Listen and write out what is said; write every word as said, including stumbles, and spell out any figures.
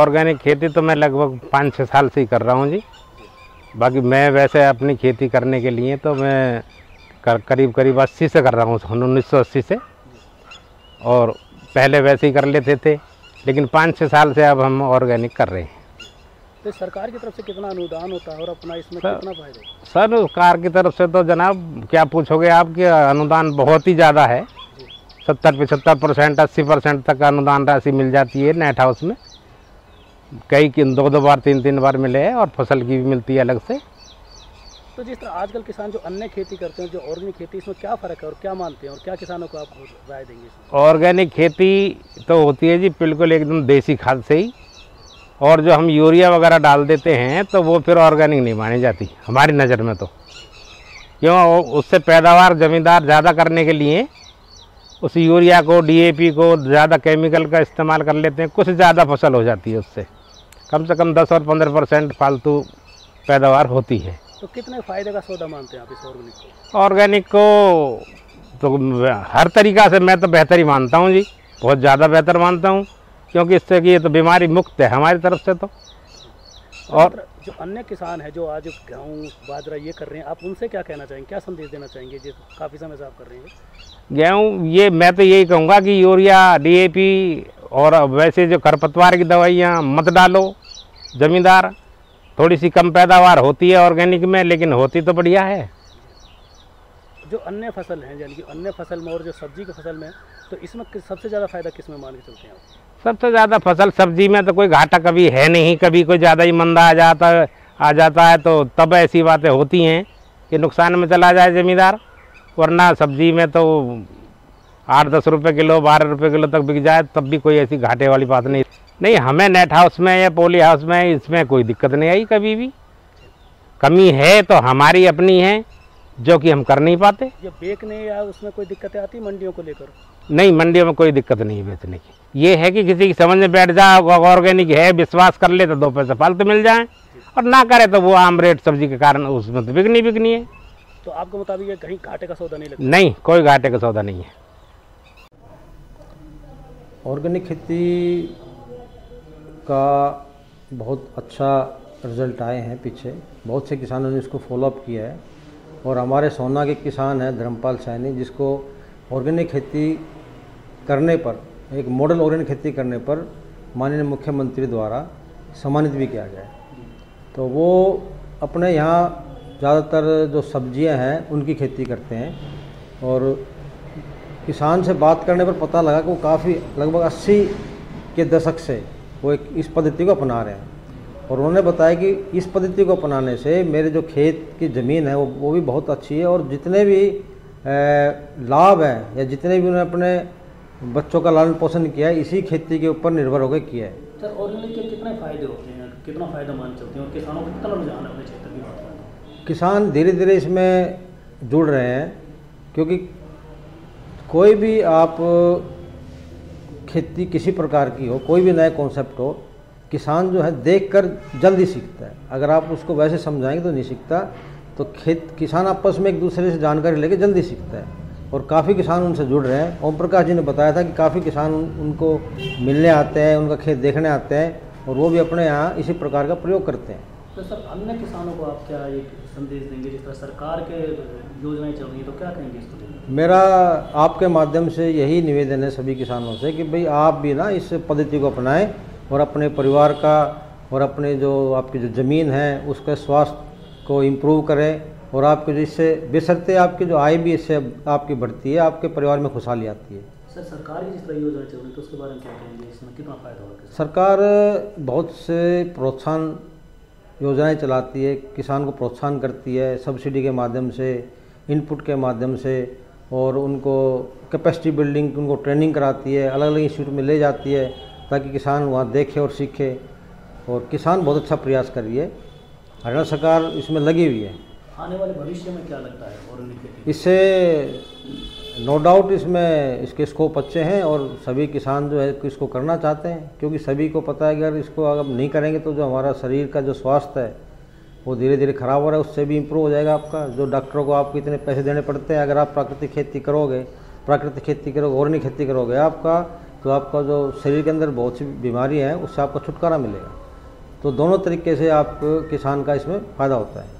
Organic खेती तो मैं लगभग पाँच छः साल से ही कर रहा हूँ जी। बाकी मैं वैसे अपनी खेती करने के लिए तो मैं कर, करीब करीब अस्सी से कर रहा हूँ, उन्नीस सौ अस्सी से, और पहले वैसे ही कर लेते थे, लेकिन पाँच छः साल से अब हम ऑर्गेनिक कर रहे हैं। तो सरकार की तरफ से कितना अनुदान होता है और अपना इसमें कितना फायदा? सर सरकार की तरफ से तो जनाब क्या पूछोगे आप, कि अनुदान बहुत ही ज़्यादा है, सत्तर पचहत्तर परसेंट अस्सी परसेंट तक अनुदान राशि मिल जाती है नेट हाउस में। कई दो दो बार तीन तीन बार मिले हैं, और फसल की भी मिलती है अलग से। तो जिस तरह आजकल किसान जो अन्य खेती करते हैं, जो ऑर्गेनिक खेती, इसमें क्या फ़र्क है और क्या मानते हैं और क्या किसानों को आप राय देंगे? ऑर्गेनिक खेती तो होती है जी बिल्कुल एकदम देसी खाद से ही, और जो हम यूरिया वगैरह डाल देते हैं तो वो फिर ऑर्गेनिक नहीं मानी जाती हमारी नज़र में। तो क्यों, उससे पैदावार ज़मींदार ज़्यादा करने के लिए उस यूरिया को, डी ए पी को, ज़्यादा केमिकल का इस्तेमाल कर लेते हैं, कुछ ज़्यादा फसल हो जाती है उससे, कम से कम दस और पंद्रह परसेंट फालतू पैदावार होती है। तो कितने फ़ायदे का सौदा मानते हैं आप इस ऑर्गेनिक को? ऑर्गेनिक को तो हर तरीक़ा से मैं तो बेहतर ही मानता हूँ जी, बहुत ज़्यादा बेहतर मानता हूँ, क्योंकि इससे कि ये तो बीमारी मुक्त है हमारी तरफ से। तो और जो अन्य किसान है जो आज गेहूँ बाजरा ये कर रहे हैं, आप उनसे क्या कहना चाहेंगे, क्या संदेश देना चाहेंगे जो काफ़ी समय से आप कर रहे हैं? गेहूँ ये मैं तो यही कहूँगा कि यूरिया, डी ए पी और वैसे जो खरपतवार की दवाइयाँ मत डालो ज़मींदार। थोड़ी सी कम पैदावार होती है ऑर्गेनिक में, लेकिन होती तो बढ़िया है। जो अन्य फसल हैं, यानी कि अन्य फसल में और जो सब्जी की फसल में, तो इसमें सबसे ज़्यादा फायदा किस में मान के चलते हैं आप? सबसे ज़्यादा फसल सब्जी में तो कोई घाटा कभी है नहीं, कभी कोई ज़्यादा ही मंदा आ जाता है आ जाता है तो तब ऐसी बातें होती हैं कि नुकसान में चला जाए ज़मींदार, वरना सब्जी में तो आठ दस रुपये किलो, बारह रुपये किलो तक बिक जाए तब भी कोई ऐसी घाटे वाली बात नहीं। नहीं, हमें नेट हाउस में या पोली हाउस में इसमें कोई दिक्कत नहीं आई कभी भी। कमी है तो हमारी अपनी है जो कि हम कर नहीं पाते। ये बेचने या उसमें कोई दिक्कतें आती मंडियों को लेकर? नहीं, मंडियों में कोई दिक्कत नहीं है बेचने की। ये है कि किसी की समझ में बैठ जाए ऑर्गेनिक है, विश्वास कर ले तो दो पैसे फालतू मिल जाए, और ना करे तो वो आम रेट सब्जी के कारण उसमें तो बिकनी बिकनी है। तो आपके मुताबिक ये कहीं घाटे का सौदा नहीं लगता? नहीं, कोई घाटे का सौदा नहीं है। ऑर्गेनिक खेती का बहुत अच्छा रिजल्ट आए हैं, पीछे बहुत से किसानों ने इसको फॉलोअप किया है, और हमारे सोहना के किसान हैं धर्मपाल सैनी, जिसको ऑर्गेनिक खेती करने पर, एक मॉडल ऑर्गेनिक खेती करने पर माननीय मुख्यमंत्री द्वारा सम्मानित भी किया गया। तो वो अपने यहाँ ज़्यादातर जो सब्जियां हैं उनकी खेती करते हैं, और किसान से बात करने पर पता लगा कि वो काफ़ी लगभग अस्सी के दशक से वो एक इस पद्धति को अपना रहे हैं, और उन्होंने बताया कि इस पद्धति को अपनाने से मेरे जो खेत की ज़मीन है वो वो भी बहुत अच्छी है, और जितने भी लाभ हैं या जितने भी उन्होंने अपने बच्चों का लालन पोषण किया है इसी खेती के ऊपर निर्भर होकर किया है। सर ऑर्गेनिक के कितने फ़ायदे होते हैं, कितना फ़ायदा मान सकते हैं, और किसानों को कितना रुझान है अपने क्षेत्र की बात करें? किसान धीरे धीरे इसमें जुड़ रहे हैं, क्योंकि कोई भी आप खेती किसी प्रकार की हो, कोई भी नया कॉन्सेप्ट हो, किसान जो है देखकर जल्दी सीखता है। अगर आप उसको वैसे समझाएंगे तो नहीं सीखता। तो खेत किसान आपस में एक दूसरे से जानकारी लेकर जल्दी सीखता है, और काफ़ी किसान उनसे जुड़ रहे हैं। ओम प्रकाश जी ने बताया था कि काफ़ी किसान उन, उनको मिलने आते हैं, उनका खेत देखने आते हैं, और वो भी अपने यहाँ इसी प्रकार का प्रयोग करते हैं। तो सर अन्य किसानों को आप क्या ये संदेश देंगे, जिस तरह सरकार के योजनाएं चल रही है, तो क्या कहेंगे इसको? मेरा आपके माध्यम से यही निवेदन है सभी किसानों से कि भाई आप भी ना इस पद्धति को अपनाएं, और अपने परिवार का और अपने जो आपकी जो ज़मीन है उसके स्वास्थ्य को इम्प्रूव करें, और आपके जो इससे बेसरते आपकी जो आय भी इससे आपकी बढ़ती है, आपके परिवार में खुशहाली आती है। सर सरकार की जिस तरह योजना चल रही है तो उसके बारे में क्या कहेंगे, इसमें कितना फ़ायदा होगा? सरकार बहुत से प्रोत्साहन योजनाएं चलाती है, किसान को प्रोत्साहन करती है सब्सिडी के माध्यम से, इनपुट के माध्यम से, और उनको कैपेसिटी बिल्डिंग, उनको ट्रेनिंग कराती है, अलग अलग इंस्टीट्यूट में ले जाती है, ताकि किसान वहाँ देखे और सीखे। और किसान बहुत अच्छा प्रयास कर रही है, हरियाणा सरकार इसमें लगी हुई है। आने वाले भविष्य में क्या लगता है ऑर्गेनिक खेती? इससे नो डाउट इसमें इसके स्कोप अच्छे हैं, और सभी किसान जो है इसको करना चाहते हैं, क्योंकि सभी को पता है कि अगर इसको अगर नहीं करेंगे तो जो हमारा शरीर का जो स्वास्थ्य है वो धीरे धीरे ख़राब हो रहा है, उससे भी इम्प्रूव हो जाएगा आपका। जो डॉक्टरों को आपको इतने पैसे देने पड़ते हैं, अगर आप प्राकृतिक खेती करोगे, प्राकृतिक खेती करोगे, ऑर्गेनिक खेती करोगे, आपका तो आपका जो शरीर के अंदर बहुत सी बीमारी है उससे आपको छुटकारा मिलेगा। तो दोनों तरीके से आप किसान का इसमें फ़ायदा होता है।